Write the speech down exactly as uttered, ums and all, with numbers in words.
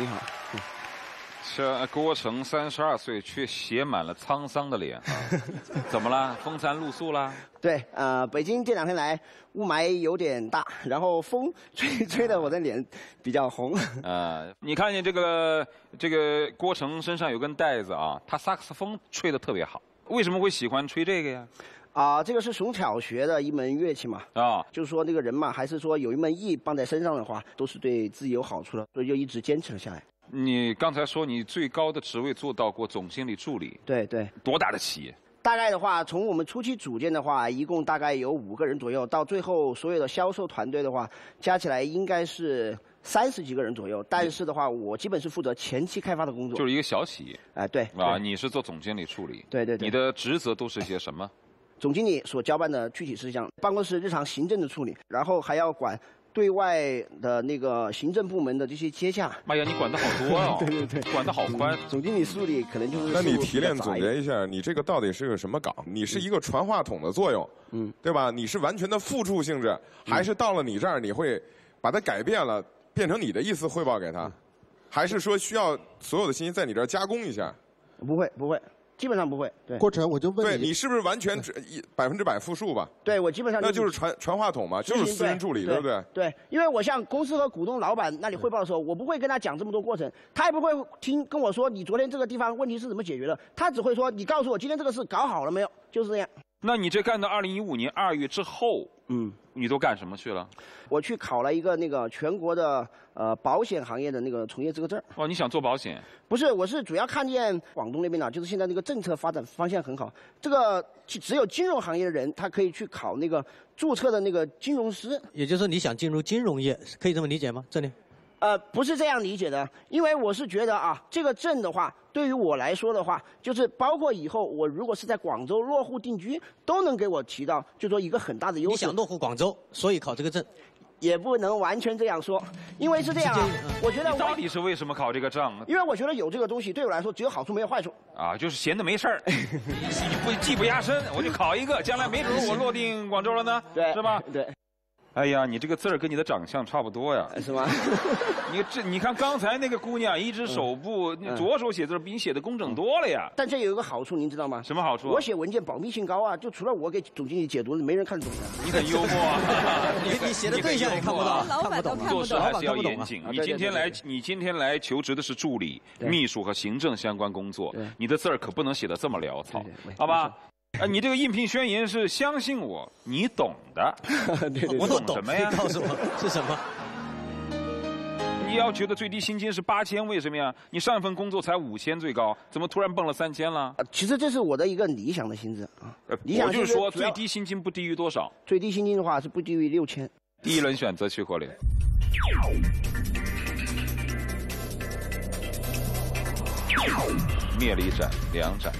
你好。嗯、这郭成三十二岁，却写满了沧桑的脸。怎么了？风餐露宿啦？对，呃，北京这两天来雾霾有点大，然后风吹吹的我的脸比较红。呃，你看见这个这个郭成身上有根带子啊，他萨克斯风吹的特别好。为什么会喜欢吹这个呀？ 啊，这个是从小学的一门乐器嘛，啊，就是说那个人嘛，还是说有一门艺放在身上的话，都是对自己有好处的，所以就一直坚持了下来。你刚才说你最高的职位做到过总经理助理，对对，多大的企业？大概的话，从我们初期组建的话，一共大概有五个人左右，到最后所有的销售团队的话，加起来应该是三十几个人左右。但是的话，我基本是负责前期开发的工作，就是一个小企业。哎、呃，对啊，对你是做总经理助理，对对对，你的职责都是些什么？ 总经理所交办的具体事项，办公室日常行政的处理，然后还要管对外的那个行政部门的这些接洽。妈呀，你管得好多啊！对对对，管得好宽。总经理助理可能就是……那你提炼总结一下，你这个到底是个什么岗？你是一个传话筒的作用，嗯，对吧？你是完全的付出性质，还是到了你这儿你会把它改变了，变成你的意思汇报给他，还是说需要所有的信息在你这儿加工一下？不会，不会。 基本上不会。对，郭成，我就问你，对你是不是完全一百分之百复述吧？对，我基本上那就是传传话筒嘛，就是私人助理， 对, 对不对？对，因为我向公司和股东、老板那里汇报的时候，我不会跟他讲这么多过程，他也不会听跟我说你昨天这个地方问题是怎么解决的，他只会说你告诉我今天这个事搞好了没有，就是这样。那你这干到二零一五年二月之后，嗯，你都干什么去了？我去考了一个那个全国的呃保险行业的那个从业资格证。哦，你想做保险？不是，我是主要看见广东那边呢、啊，就是现在那个政策发展方向很好，这个只有金融行业的人他可以去考那个注册的那个金融师。也就是说，你想进入金融业，可以这么理解吗？这里？呃，不是这样理解的，因为我是觉得啊，这个证的话。 对于我来说的话，就是包括以后我如果是在广州落户定居，都能给我提到，就说一个很大的优势。你想落户广州，所以考这个证，也不能完全这样说，因为是这样啊。我觉得我到底是为什么考这个证？因为我觉得有这个东西对我来说只有好处没有坏处。啊，就是闲的没事儿，不技不压身，我就考一个，将来没准我落定广州了呢，对，是吧？对。 哎呀，你这个字儿跟你的长相差不多呀，是吗？你这你看刚才那个姑娘，一只手部、嗯、左手写字比你写的工整多了呀。但这有一个好处，您知道吗？什么好处？我写文件保密性高啊，就除了我给总经理解读，没人看懂的。你很幽默啊！你你写的对象也看不到，老板都看不懂，做事还是要严谨。你今天来，你今天来求职的是助理、秘书和行政相关工作，你的字儿可不能写的这么潦草，好吧？ 啊，你这个应聘宣言是相信我，你懂的。对对对我懂什么呀？告诉我是什么？你要觉得最低薪金是八千，为什么呀？你上一份工作才五千最高，怎么突然蹦了三千了？其实这是我的一个理想的薪资啊。理想我就是说，最低薪金不低于多少？最低薪金的话是不低于六千。第一轮选择曲国林。灭了一盏，两盏。